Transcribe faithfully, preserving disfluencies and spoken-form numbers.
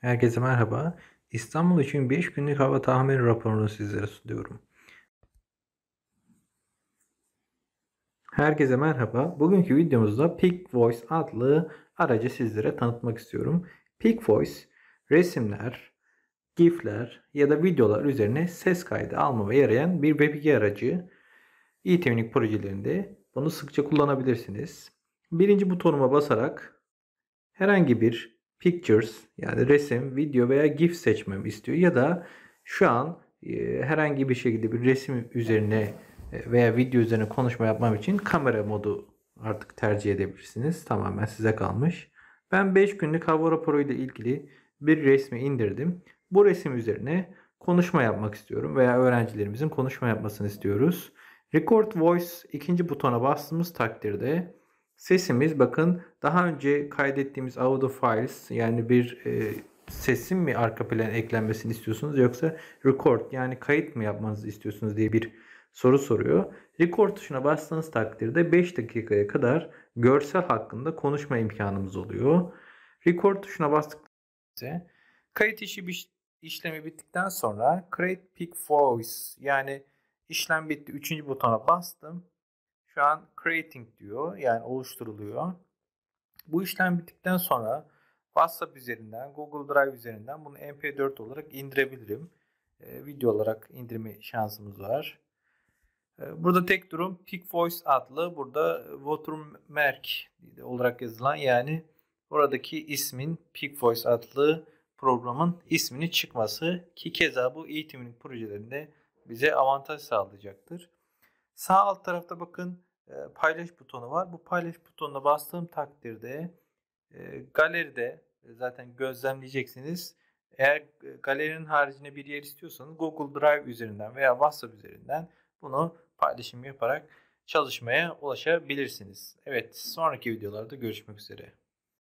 Herkese merhaba. İstanbul için beş günlük hava tahmin raporunu sizlere sunuyorum. Herkese merhaba. Bugünkü videomuzda PicVoice adlı aracı sizlere tanıtmak istiyorum. PicVoice, resimler, gifler ya da videolar üzerine ses kaydı almama yarayan bir web iki aracı. eTwinning projelerinde bunu sıkça kullanabilirsiniz. Birinci butonuma basarak herhangi bir Pictures yani resim, video veya gif seçmemi istiyor ya da şu an e, herhangi bir şekilde bir resim üzerine e, veya video üzerine konuşma yapmam için kamera modu artık tercih edebilirsiniz. Tamamen size kalmış. Ben beş günlük hava raporu ile ilgili bir resmi indirdim. Bu resim üzerine konuşma yapmak istiyorum veya öğrencilerimizin konuşma yapmasını istiyoruz. Record Voice ikinci butona bastığımız takdirde sesimiz, bakın, daha önce kaydettiğimiz audio files yani bir e, sesin mi arka plana eklenmesini istiyorsunuz yoksa record yani kayıt mı yapmanızı istiyorsunuz diye bir soru soruyor. Record tuşuna bastığınız takdirde beş dakikaya kadar görsel hakkında konuşma imkanımız oluyor. Record tuşuna bastıkça kayıt işi işlemi bittikten sonra Create PicVoice yani işlem bitti üçüncü butona bastım. Şu an creating diyor. Yani oluşturuluyor. Bu işlem bittikten sonra WhatsApp üzerinden, Google Drive üzerinden bunu M P dört olarak indirebilirim. E, video olarak indirme şansımız var. E, burada tek durum PicVoice adlı burada watermark olarak yazılan yani oradaki ismin PicVoice adlı programın ismini çıkması ki keza bu eğitimin projelerinde bize avantaj sağlayacaktır. Sağ alt tarafta bakın paylaş butonu var. Bu paylaş butonuna bastığım takdirde galeride zaten gözlemleyeceksiniz. Eğer galerinin haricinde bir yer istiyorsanız Google Drive üzerinden veya WhatsApp üzerinden bunu paylaşım yaparak çalışmaya ulaşabilirsiniz. Evet, sonraki videolarda görüşmek üzere.